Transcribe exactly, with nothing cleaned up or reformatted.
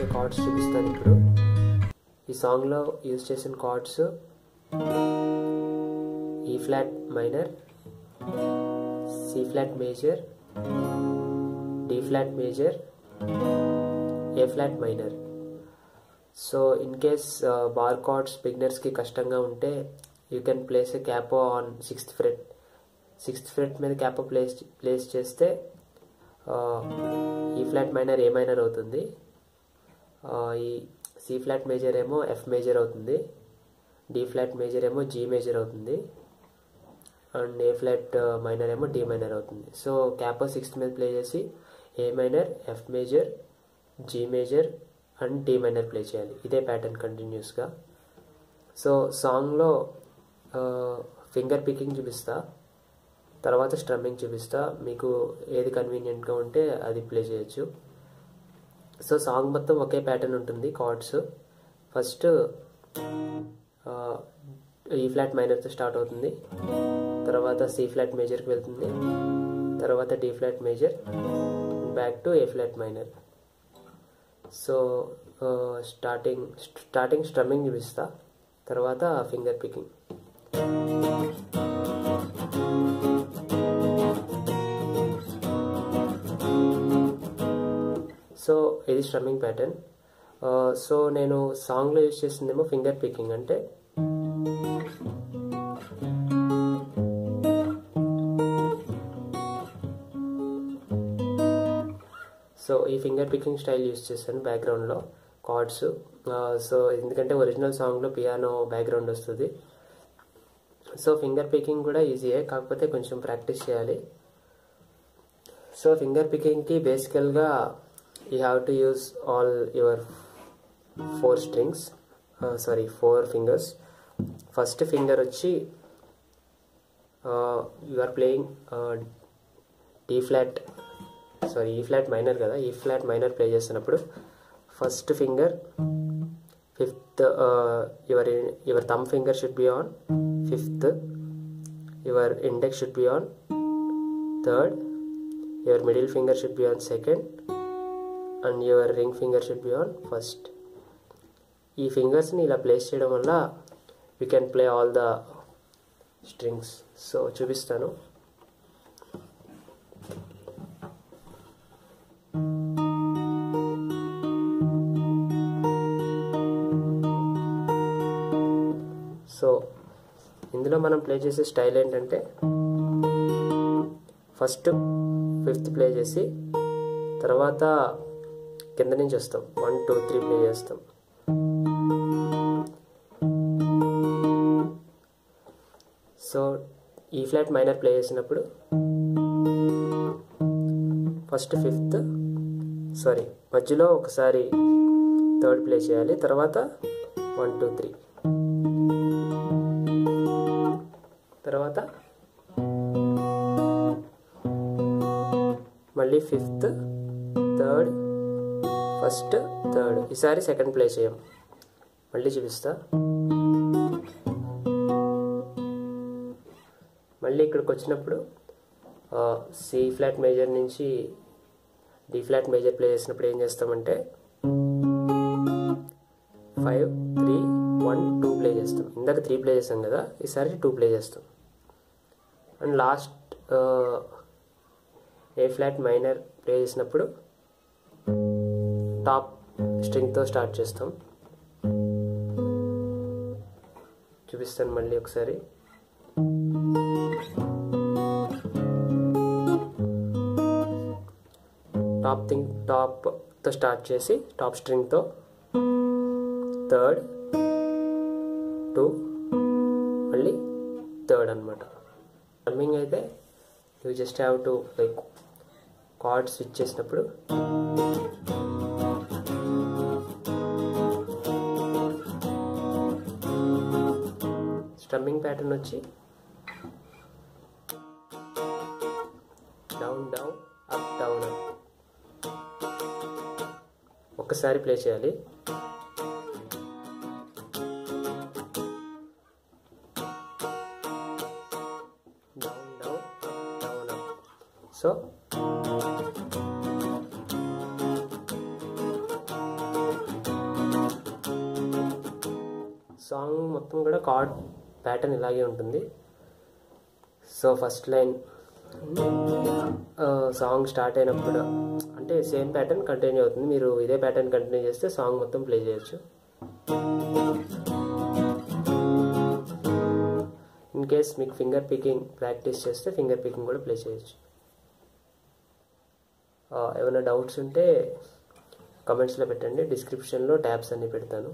ఇచ్చే కార్డ్స్ చూపిస్తాను. ఇప్పుడు ఈ సాంగ్లో యూజ్ చేసిన chords E flat minor, C flat major, D flat major, A flat minor. So in case uh, bar chords beginners ki kashtanga unte, you can place a capo on sixth fret. Sixth fret మీద capo place place చేస్తే E flat minor A minor అవుతుంది. ఈ C flat major ఏమో F major అవుతుంది. D flat major ఏమో G major అవుతుంది. And A flat uh, minor ఏమో D minor అవుతుంది. సో క్యాపో సిక్స్త్ మీద ప్లే చేసి A minor, F major, G major and D minor play చేయాలి. ఇదే ప్యాటర్న్ కంటిన్యూస్గా. సో సాంగ్లో ఫింగర్ పికింగ్ చూపిస్తా, తర్వాత స్ట్రమ్మింగ్ చూపిస్తా. మీకు ఏది కన్వీనియంట్గా ఉంటే అది ప్లే చేయొచ్చు. సో సాంగ్ మొత్తం ఒకే ప్యాటర్న్ ఉంటుంది. Chords first E flat minor తో స్టార్ట్ అవుతుంది, తర్వాత C flat major కి వెళ్తుంది, తర్వాత D flat major, back to A flat minor. So starting starting strumming చూపిస్తా, తర్వాత ఫింగర్ పికింగ్. సో ఇది స్ట్రమ్మింగ్ ప్యాటర్న్. సో నేను సాంగ్లో యూజ్ చేసిందేమో ఫింగర్ పికింగ్. అంటే సో ఈ ఫింగర్ పికింగ్ స్టైల్ యూజ్ చేశాను బ్యాక్గ్రౌండ్లో కార్డ్స్. సో ఎందుకంటే ఒరిజినల్ సాంగ్లో పియానో బ్యాక్గ్రౌండ్ వస్తుంది. సో ఫింగర్ పికింగ్ కూడా ఈజీయే, కాకపోతే కొంచెం ప్రాక్టీస్ చేయాలి. సో ఫింగర్ పికింగ్కి బేసికల్గా you have to use all your four strings sorry four fingers. First finger వచ్చి you are playing D flat sorry E flat minor కదా, ఈ ఫ్లాట్ మైనర్ ప్లే చేసినప్పుడు first finger fifth your your thumb finger should be on fifth, your index should be on third, your middle finger should be on second and your ring finger should be on first. ఈ ఫింగర్స్ని ఇలా place చేయడం వల్ల you can play all the strings. So చూపిస్తాను. So ఇందులో మనం play చేసే style ఏంటంటే ఫస్ట్ ఫిఫ్త్ ప్లే చేసి తర్వాత కింద నుంచి వస్తాం, వన్ టూ త్రీ ప్లే చేస్తాం. So E flat minor play చేసినప్పుడు ఫస్ట్ ఫిఫ్త్ సారీ మధ్యలో ఒకసారి థర్డ్ ప్లే చేయాలి, తర్వాత వన్ టూ త్రీ, తర్వాత మళ్ళీ ఫిఫ్త్ థర్డ్ ఫస్ట్ థర్డ్. ఈసారి సెకండ్ ప్లే చేయం, మళ్ళీ చూపిస్తా. మళ్ళీ ఇక్కడికి వచ్చినప్పుడు సి ఫ్లాట్ మేజర్ నుంచి డి ఫ్లాట్ మేజర్ ప్లే చేసినప్పుడు ఏం చేస్తామంటే five three one two play చేస్తాం. ఇందాక త్రీ ప్లే చేస్తాం కదా, ఈసారి టూ ప్లే చేస్తాం. And last A flat minor play చేసినప్పుడు టాప్ స్ట్రింగ్తో స్టార్ట్ చేస్తాం. చూపిస్తాను మళ్ళీ ఒకసారి. టాప్ థింగ్ టాప్తో స్టార్ట్ చేసి టాప్ స్ట్రింగ్తో థర్డ్ టూ మళ్ళీ థర్డ్ అనమాట. స్ట్రమ్మింగ్ అయితే you just have to like chords switch చేసినప్పుడు స్ట్రమ్మింగ్ ప్యాటర్న్ వచ్చి down down up down up ఒక్కసారి ప్లే చేయాలి. Down down up down up. So song మొత్తం కూడా కార్డ్ ప్యాటర్న్ ఇలాగే ఉంటుంది. So first line song start అయినప్పుడు అంటే సేమ్ ప్యాటర్న్ కంటిన్యూ అవుతుంది. మీరు ఇదే ప్యాటర్న్ కంటిన్యూ చేస్తే సాంగ్ మొత్తం ప్లే చేయొచ్చు. ఇన్ కేస్ మీకు ఫింగర్ పికింగ్ ప్రాక్టీస్ చేస్తే ఫింగర్ పికింగ్ కూడా ప్లే చేయొచ్చు. ఏమైనా డౌట్స్ ఉంటే కమెంట్స్లో పెట్టండి, డిస్క్రిప్షన్లో ట్యాబ్స్ అన్నీ పెడతాను.